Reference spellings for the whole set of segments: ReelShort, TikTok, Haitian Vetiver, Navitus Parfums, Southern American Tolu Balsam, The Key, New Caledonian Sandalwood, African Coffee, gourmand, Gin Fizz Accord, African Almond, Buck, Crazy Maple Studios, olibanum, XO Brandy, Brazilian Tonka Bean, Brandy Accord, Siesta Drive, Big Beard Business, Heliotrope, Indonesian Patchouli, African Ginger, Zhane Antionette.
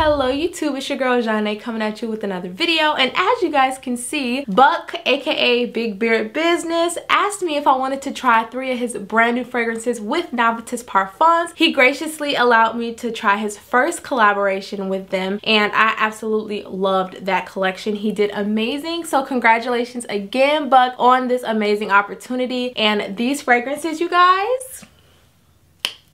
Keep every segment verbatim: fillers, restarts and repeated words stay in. Hello YouTube, it's your girl Zhane coming at you with another video, and as you guys can see, Buck aka Big Beard Business asked me if I wanted to try three of his brand new fragrances with Navitus Parfums. He graciously allowed me to try his first collaboration with them, and I absolutely loved that collection. He did amazing, so congratulations again Buck on this amazing opportunity. And these fragrances, you guys,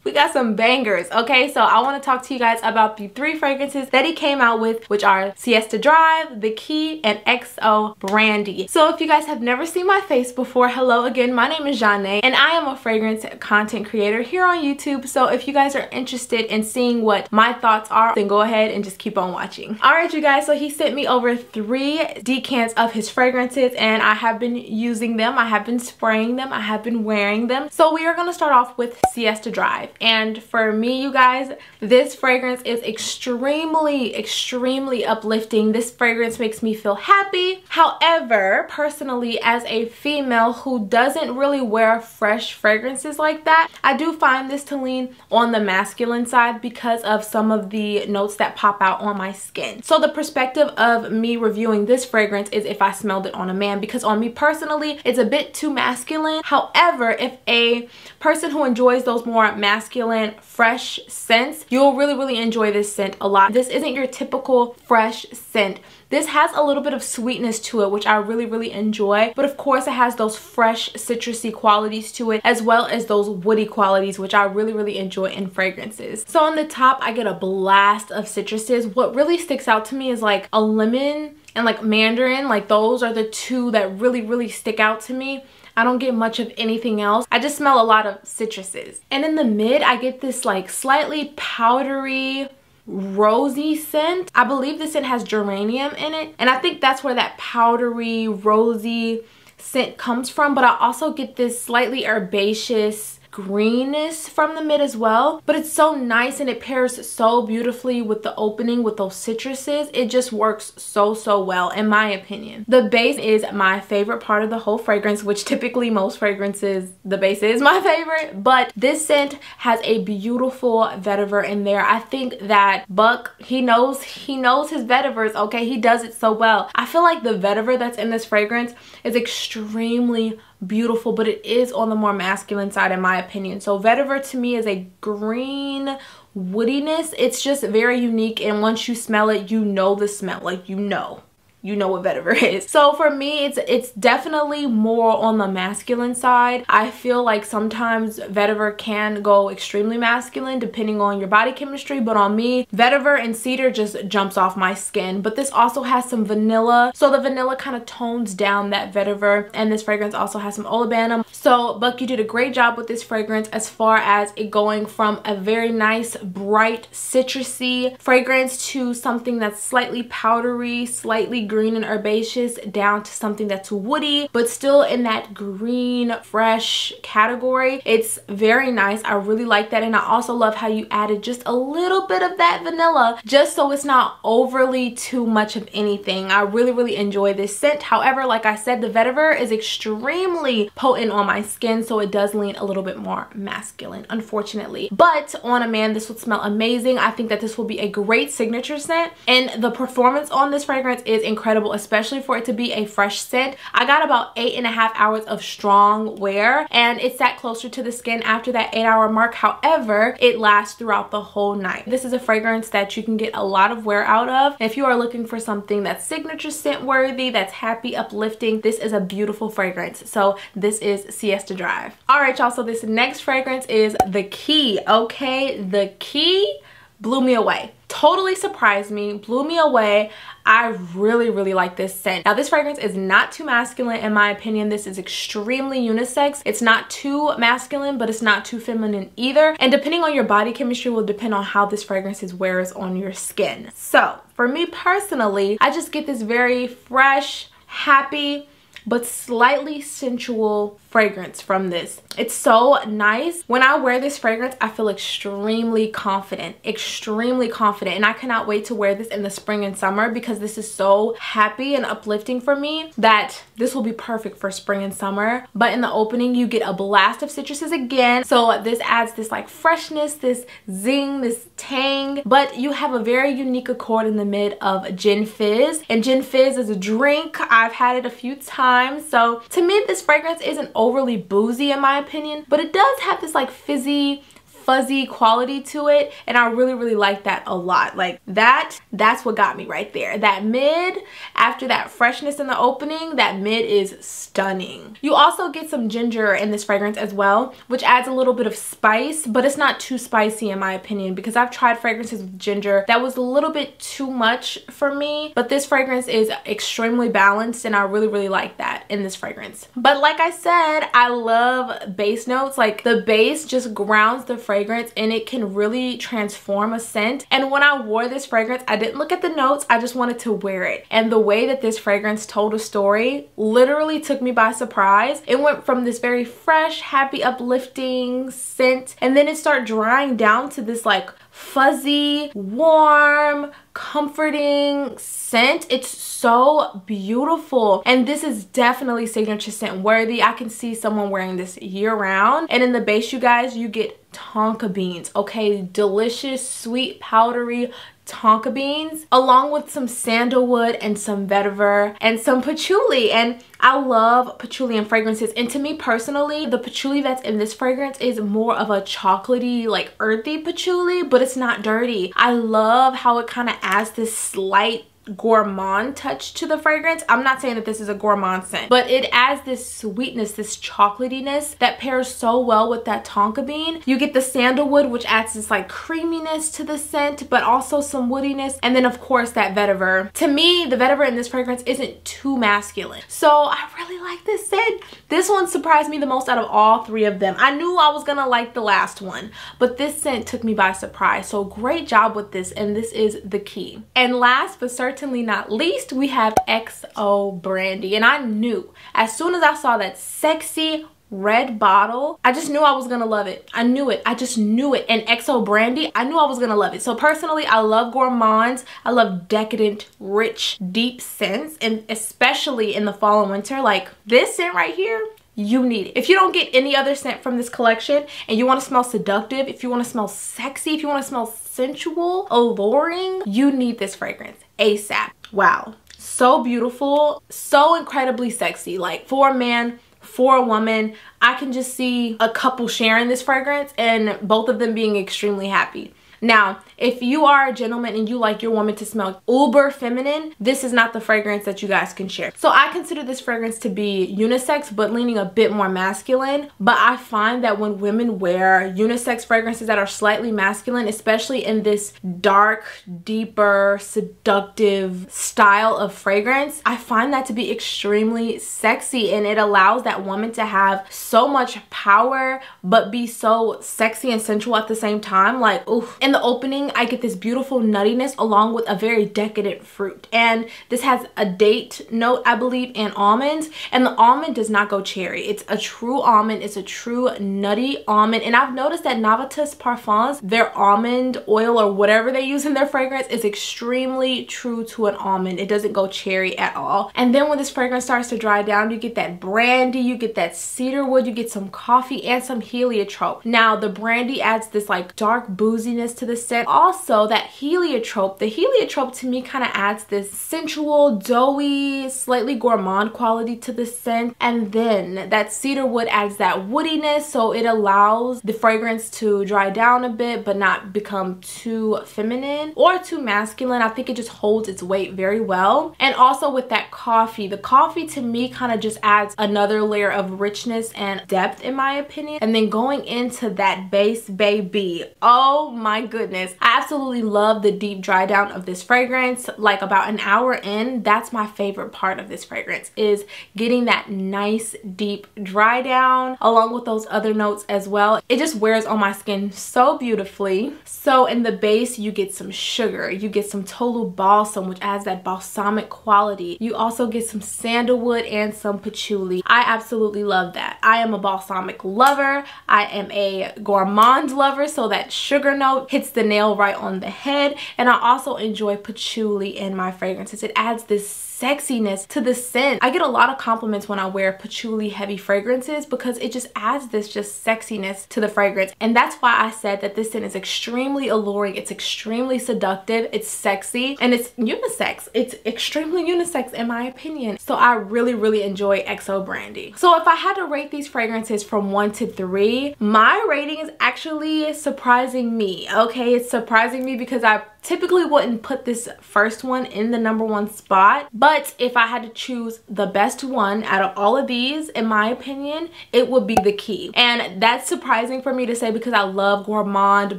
we got some bangers, okay? So I want to talk to you guys about the three fragrances that he came out with, which are Siesta Drive, The Key, and X O Brandy. So if you guys have never seen my face before, hello again, my name is Zhane, and I am a fragrance content creator here on YouTube. So if you guys are interested in seeing what my thoughts are, then go ahead and just keep on watching. All right, you guys, so he sent me over three decants of his fragrances, and I have been using them, I have been spraying them, I have been wearing them. So we are gonna start off with Siesta Drive. And for me, you guys, this fragrance is extremely, extremely uplifting. This fragrance makes me feel happy. However, personally, as a female who doesn't really wear fresh fragrances like that, I do find this to lean on the masculine side because of some of the notes that pop out on my skin. So the perspective of me reviewing this fragrance is if I smelled it on a man, because on me personally, it's a bit too masculine. However, if a person who enjoys those more masculine masculine fresh scents, you'll really really enjoy this scent a lot. This isn't your typical fresh scent. This has a little bit of sweetness to it, which I really really enjoy, but of course it has those fresh citrusy qualities to it, as well as those woody qualities, which I really really enjoy in fragrances. So on the top, I get a blast of citruses. What really sticks out to me is like a lemon and like mandarin. Like those are the two that really really stick out to me. I don't get much of anything else. I just smell a lot of citruses. And in the mid, I get this like slightly powdery, rosy scent. I believe this scent has geranium in it, and I think that's where that powdery, rosy scent comes from. But I also get this slightly herbaceous greenness from the mid as well, but it's so nice and it pairs so beautifully with the opening with those citruses. It just works so so well in my opinion. The base is my favorite part of the whole fragrance, which typically most fragrances the base is my favorite, but this scent has a beautiful vetiver in there. I think that Buck, he knows he knows his vetivers, okay? He does it so well. I feel like the vetiver that's in this fragrance is extremely beautiful, but it is on the more masculine side in my opinion. So vetiver to me is a green woodiness. It's just very unique, and once you smell it, you know the smell. Like you know you know what vetiver is. So for me, it's it's definitely more on the masculine side. I feel like sometimes vetiver can go extremely masculine depending on your body chemistry, but on me, vetiver and cedar just jumps off my skin. But this also has some vanilla, so the vanilla kind of tones down that vetiver, and this fragrance also has some olibanum. So Buck, you did a great job with this fragrance as far as it going from a very nice bright citrusy fragrance to something that's slightly powdery, slightly green green and herbaceous, down to something that's woody but still in that green fresh category. It's very nice. I really like that, and I also love how you added just a little bit of that vanilla just so it's not overly too much of anything. I really really enjoy this scent. However, like I said, the vetiver is extremely potent on my skin, so it does lean a little bit more masculine, unfortunately. But on a man, this would smell amazing. I think that this will be a great signature scent, and the performance on this fragrance is incredible. Incredible, especially for it to be a fresh scent. I got about eight and a half hours of strong wear, and it sat closer to the skin after that eight hour mark. However, it lasts throughout the whole night. This is a fragrance that you can get a lot of wear out of. If you are looking for something that's signature scent worthy, that's happy, uplifting, this is a beautiful fragrance. So this is Siesta Drive. All right, y'all, so this next fragrance is The Key, okay? The Key blew me away. Totally surprised me, blew me away. I really really like this scent. Now this fragrance is not too masculine in my opinion. This is extremely unisex. It's not too masculine, but it's not too feminine either, and depending on your body chemistry will depend on how this fragrance is wears on your skin. So for me personally, I just get this very fresh, happy, but slightly sensual fragrance from this. It's so nice. When I wear this fragrance, I feel extremely confident, extremely confident. And I cannot wait to wear this in the spring and summer because this is so happy and uplifting for me that this will be perfect for spring and summer. But in the opening, you get a blast of citruses again. So this adds this like freshness, this zing, this tang. But you have a very unique accord in the mid of Gin Fizz. And Gin Fizz is a drink. I've had it a few times. So to me, this fragrance isn't overly boozy in my opinion, but it does have this like fizzy, fuzzy quality to it, and I really really like that a lot. Like that that's what got me right there. That mid, after that freshness in the opening, that mid is stunning. You also get some ginger in this fragrance as well, which adds a little bit of spice, but it's not too spicy in my opinion, because I've tried fragrances with ginger that was a little bit too much for me, but this fragrance is extremely balanced and I really really like that in this fragrance. But like I said, I love base notes. Like the base just grounds the fragrance fragrance and it can really transform a scent. And when I wore this fragrance, I didn't look at the notes, I just wanted to wear it. And the way that this fragrance told a story literally took me by surprise. It went from this very fresh, happy, uplifting scent, and then it started drying down to this like fuzzy, warm, comforting scent. It's so beautiful, and this is definitely signature scent worthy. I can see someone wearing this year round. And in the base, you guys, you get tonka beans. Okay, delicious, sweet, powdery tonka beans, along with some sandalwood and some vetiver and some patchouli. And I love patchouli and fragrances, and to me personally, the patchouli that's in this fragrance is more of a chocolatey, like earthy patchouli, but it's not dirty. I love how it kind of adds this slight gourmand touch to the fragrance. I'm not saying that this is a gourmand scent, but it adds this sweetness, this chocolatiness that pairs so well with that tonka bean. You get the sandalwood, which adds this like creaminess to the scent, but also some woodiness, and then of course that vetiver. To me, the vetiver in this fragrance isn't too masculine, so I really like this scent. This one surprised me the most out of all three of them. I knew I was gonna like the last one, but this scent took me by surprise, so great job with this, and this is The Key. And last but certainly Certainly not least, we have X O Brandy. And I knew as soon as I saw that sexy red bottle, I just knew I was gonna love it. I knew it. I just knew it. And X O Brandy, I knew I was gonna love it. So personally, I love gourmands. I love decadent, rich, deep scents, and especially in the fall and winter. Like this scent right here, you need it. If you don't get any other scent from this collection and you want to smell seductive, if you want to smell sexy, if you want to smell sensual, alluring, you need this fragrance ASAP. Wow, so beautiful, so incredibly sexy. Like for a man, for a woman, I can just see a couple sharing this fragrance and both of them being extremely happy. Now, if you are a gentleman and you like your woman to smell uber feminine, this is not the fragrance that you guys can share. So I consider this fragrance to be unisex, but leaning a bit more masculine. But I find that when women wear unisex fragrances that are slightly masculine, especially in this dark, deeper, seductive style of fragrance, I find that to be extremely sexy. And it allows that woman to have so much power, but be so sexy and sensual at the same time. Like, oof. And the opening, I get this beautiful nuttiness along with a very decadent fruit, and this has a date note, I believe, and almonds. And the almond does not go cherry. It's a true almond. It's a true nutty almond. And I've noticed that Navitus Parfums, their almond oil or whatever they use in their fragrance, is extremely true to an almond. It doesn't go cherry at all. And then when this fragrance starts to dry down, you get that brandy, you get that cedarwood, you get some coffee and some heliotrope. Now the brandy adds this like dark booziness to the scent. Also that heliotrope, the heliotrope to me kind of adds this sensual, doughy, slightly gourmand quality to the scent. And then that cedarwood adds that woodiness, so it allows the fragrance to dry down a bit but not become too feminine or too masculine. I think it just holds its weight very well. And also with that coffee, the coffee to me kind of just adds another layer of richness and depth in my opinion. And then going into that base, baby, oh my goodness, I absolutely love the deep dry down of this fragrance. Like about an hour in, that's my favorite part of this fragrance, is getting that nice deep dry down along with those other notes as well. It just wears on my skin so beautifully. So in the base, you get some sugar, you get some Tolu Balsam, which adds that balsamic quality. You also get some sandalwood and some patchouli. I absolutely love that. I am a balsamic lover. I am a gourmand lover, so that sugar note hits the nail right on the head. And I also enjoy patchouli in my fragrances. It adds this sexiness to the scent. I get a lot of compliments when I wear patchouli heavy fragrances because it just adds this just sexiness to the fragrance. And that's why I said that this scent is extremely alluring. It's extremely seductive. It's sexy and it's unisex. It's extremely unisex in my opinion. So I really, really enjoy X O Brandy. So if I had to rate these fragrances from one to three, my rating is actually surprising me. Okay, it's surprising me because I typically wouldn't put this first one in the number one spot. But if I had to choose the best one out of all of these, in my opinion, it would be The Key. And that's surprising for me to say because I love gourmand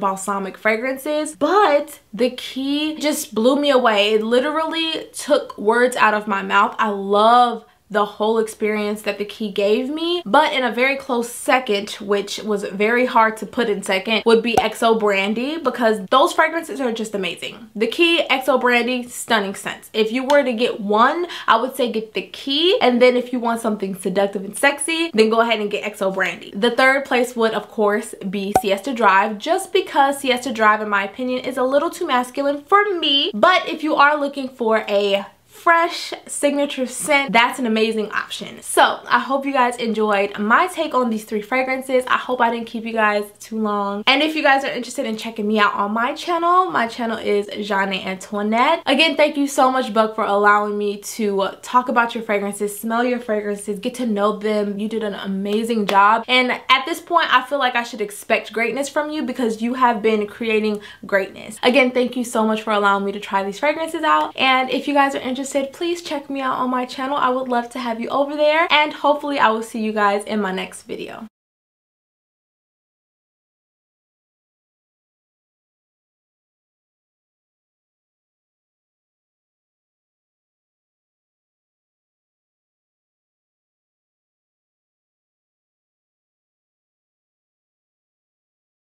balsamic fragrances, but The Key just blew me away. It literally took words out of my mouth. I love the whole experience that The Key gave me, but in a very close second, which was very hard to put in second, would be X O Brandy because those fragrances are just amazing. The Key, X O Brandy, stunning scents. If you were to get one, I would say get The Key, and then if you want something seductive and sexy, then go ahead and get X O Brandy. The third place would of course be Siesta Drive, just because Siesta Drive in my opinion is a little too masculine for me, but if you are looking for a fresh signature scent, that's an amazing option. So I hope you guys enjoyed my take on these three fragrances. I hope I didn't keep you guys too long, and if you guys are interested in checking me out on my channel, my channel is Zhane Antionette. Again, thank you so much, Buck, for allowing me to talk about your fragrances, smell your fragrances, get to know them. You did an amazing job, and at this point I feel like I should expect greatness from you because you have been creating greatness. Again, thank you so much for allowing me to try these fragrances out, and if you guys are interested, please check me out on my channel. I would love to have you over there, and hopefully I will see you guys in my next video.